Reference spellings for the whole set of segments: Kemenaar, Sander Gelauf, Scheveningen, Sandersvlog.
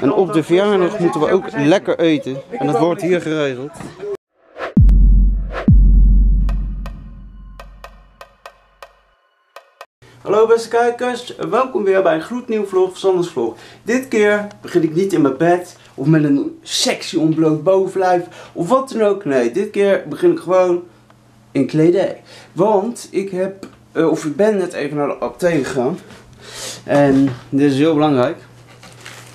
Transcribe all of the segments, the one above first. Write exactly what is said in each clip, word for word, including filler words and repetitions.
En op de verjaardag moeten we ook lekker eten. En dat wordt hier geregeld. Hallo beste kijkers, welkom weer bij een gloednieuw vlog van Sandersvlog. Dit keer begin ik niet in mijn bed of met een sexy ontbloot bovenlijf of wat dan ook. Nee, dit keer begin ik gewoon in kledij. Want ik heb, uh, of ik ben net even naar de apotheek gegaan. En dit is heel belangrijk.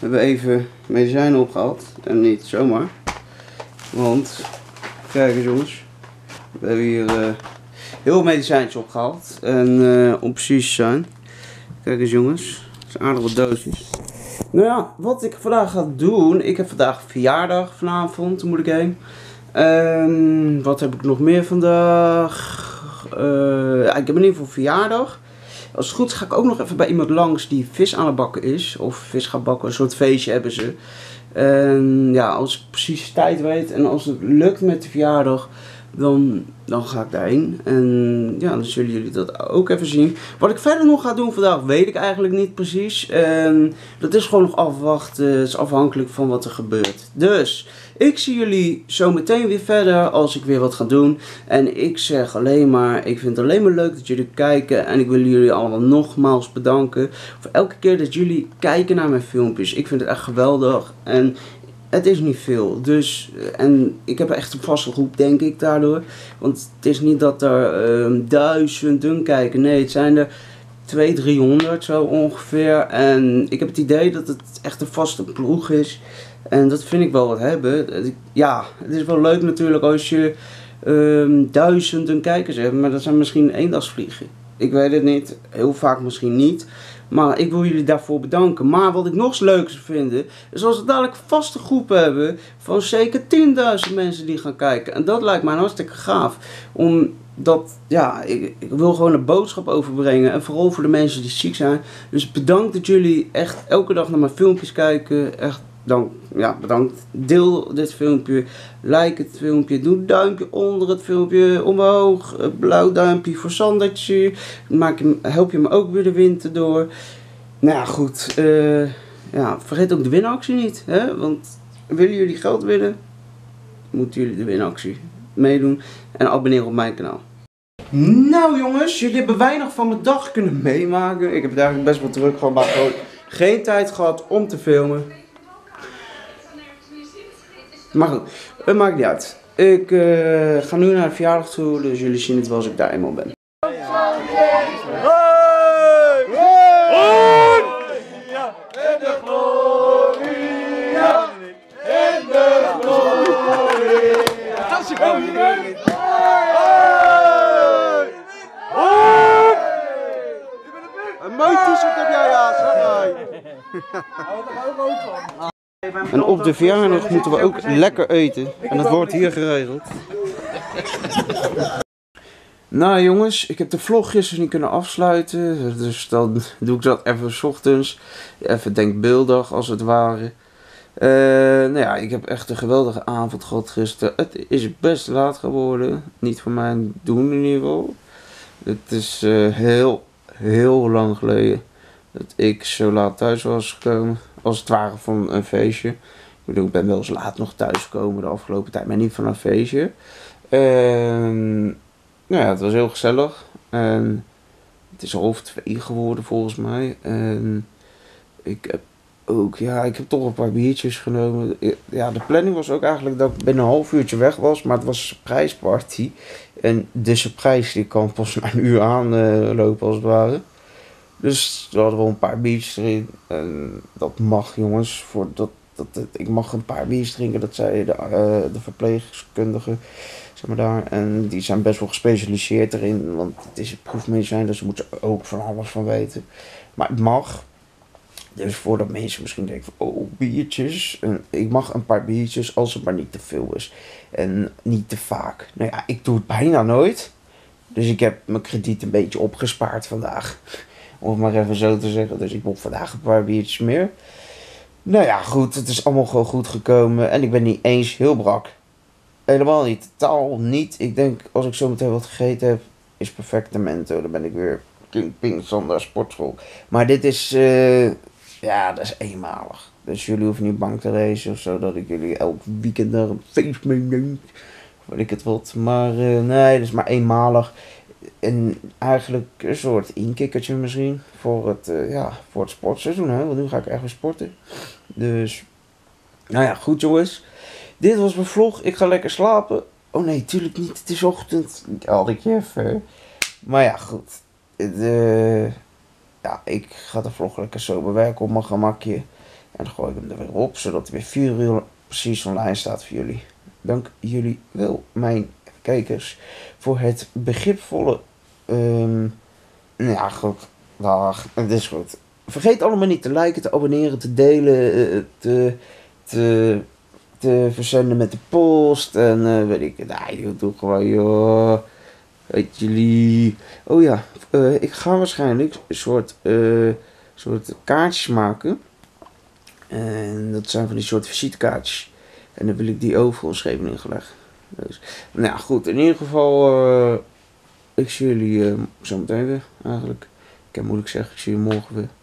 We hebben even medicijnen opgehaald en niet zomaar. Want, kijk eens jongens, we hebben hier uh, heel veel medicijntjes opgehaald. En uh, om precies te zijn, kijk eens jongens, het zijn aardig wat doosjes. Nou ja, wat ik vandaag ga doen, ik heb vandaag verjaardag vanavond, toen moet ik heen. En wat heb ik nog meer vandaag? Uh, ja, ik heb in ieder geval verjaardag. Als het goed is ga ik ook nog even bij iemand langs die vis aan het bakken is. Of vis gaat bakken, een soort feestje hebben ze. En ja, als ik precies de tijd weet en als het lukt met de verjaardag, dan, dan ga ik daarheen. En ja, dan zullen jullie dat ook even zien. Wat ik verder nog ga doen vandaag weet ik eigenlijk niet precies. En dat is gewoon nog afwachten. Het is afhankelijk van wat er gebeurt. Dus, ik zie jullie zo meteen weer verder als ik weer wat ga doen. En ik zeg alleen maar, ik vind het alleen maar leuk dat jullie kijken. En ik wil jullie allemaal nogmaals bedanken voor elke keer dat jullie kijken naar mijn filmpjes. Ik vind het echt geweldig. En het is niet veel, dus, en ik heb echt een vaste groep denk ik daardoor. Want het is niet dat er uh, duizenden kijken, nee het zijn er tweehonderd, driehonderd zo ongeveer. En ik heb het idee dat het echt een vaste ploeg is. En dat vind ik wel wat hebben. Ja, het is wel leuk natuurlijk als je uh, duizenden kijkers hebt, maar dat zijn misschien eendagsvliegen. Ik weet het niet, heel vaak misschien niet. Maar ik wil jullie daarvoor bedanken. Maar wat ik nog eens leuk zou vinden, is als we dadelijk vaste groepen hebben van zeker tienduizend mensen die gaan kijken. En dat lijkt mij hartstikke gaaf. Omdat, ja, ik, ik wil gewoon een boodschap overbrengen. En vooral voor de mensen die ziek zijn. Dus bedankt dat jullie echt elke dag naar mijn filmpjes kijken. Echt dank, ja, bedankt. Deel dit filmpje. Like het filmpje. Doe een duimpje onder het filmpje. Omhoog. Blauw duimpje voor Sandertje. Maak je, help je me ook weer de winter door. Nou ja, goed. Uh, ja, vergeet ook de winactie niet. Hè? Want willen jullie geld winnen? Moeten jullie de winactie meedoen. En abonneer op mijn kanaal. Nou jongens, jullie hebben weinig van mijn dag kunnen meemaken. Ik heb het eigenlijk best wel druk gehad. Maar gewoon geen tijd gehad om te filmen. Maar goed, het maakt niet uit. Ik uh, ga nu naar de verjaardag toe, dus jullie zien het wel als ik daar eenmaal ben. Een mooi t-shirt heb jij ja, zeg maar. En op de verjaardag moeten we ook lekker eten. En dat wordt hier geregeld. Nou jongens, ik heb de vlog gisteren niet kunnen afsluiten. Dus dan doe ik dat even 's ochtends. Even denkbeeldig als het ware. Uh, nou ja, ik heb echt een geweldige avond gehad gisteren. Het is best laat geworden. Niet voor mijn doen in ieder geval. Het is uh, heel, heel lang geleden dat ik zo laat thuis was gekomen. Als het ware van een feestje. Ik bedoel, ik ben wel eens laat nog thuis gekomen de afgelopen tijd, maar niet van een feestje. En, nou ja, het was heel gezellig. En het is half twee geworden volgens mij. En ik heb ook, ja, ik heb toch een paar biertjes genomen. Ja, de planning was ook eigenlijk dat ik binnen een half uurtje weg was. Maar het was een surprise party. En de surprise die kwam pas na een uur aanlopen als het ware. Dus we hadden wel een paar biertjes erin. En dat mag jongens. Voor dat, dat, dat, ik mag een paar biertjes drinken. Dat zei de, uh, de verpleegkundige. Zeg maar daar. En die zijn best wel gespecialiseerd erin. Want het is een proefmedicijn. Dus ze moeten er ook van alles van weten. Maar het mag. Dus voordat mensen misschien denken van oh biertjes. En ik mag een paar biertjes als het maar niet te veel is. En niet te vaak. Nou ja, ik doe het bijna nooit. Dus ik heb mijn krediet een beetje opgespaard vandaag. Om het maar even zo te zeggen. Dus ik mocht vandaag een paar biertjes meer. Nou ja, goed. Het is allemaal gewoon goed gekomen. En ik ben niet eens heel brak. Helemaal niet. Totaal niet. Ik denk, als ik zo meteen wat gegeten heb, is perfectamento. Dan ben ik weer King Ping Sander sportschool. Maar dit is, uh, ja, dat is eenmalig. Dus jullie hoeven niet bang te wezen of zo dat ik jullie elk weekend naar een feest meeneem. Weet ik het wat. Maar uh, nee, dat is maar eenmalig. En eigenlijk een soort inkikkertje misschien voor het, uh, ja, voor het sportseizoen. Hè? Want nu ga ik echt weer sporten. Dus, nou ja, goed jongens. Dit was mijn vlog. Ik ga lekker slapen. Oh nee, tuurlijk niet. Het is ochtend. Had ik je even. Maar ja, goed. De, ja, ik ga de vlog lekker zo bewerken op mijn gemakje. En dan gooi ik hem er weer op, zodat er weer vier uur precies online staat voor jullie. Dank jullie wel, mijn kijkers, voor het begripvolle... Um, ja, goed. Dag. Het is goed. Vergeet allemaal niet te liken, te abonneren, te delen, te... te te verzenden met de post en uh, weet ik, nee, joh, doe gewoon joh, weet jullie. Oh ja, uh, ik ga waarschijnlijk een soort, uh, soort kaartjes maken en dat zijn van die soort visitekaartjes en dan wil ik die overal in Scheveningen gelegd. Dus, nou ja, goed, in ieder geval, uh, ik zie jullie uh, zo meteen weer eigenlijk. Ik kan moeilijk zeggen, ik zie jullie morgen weer.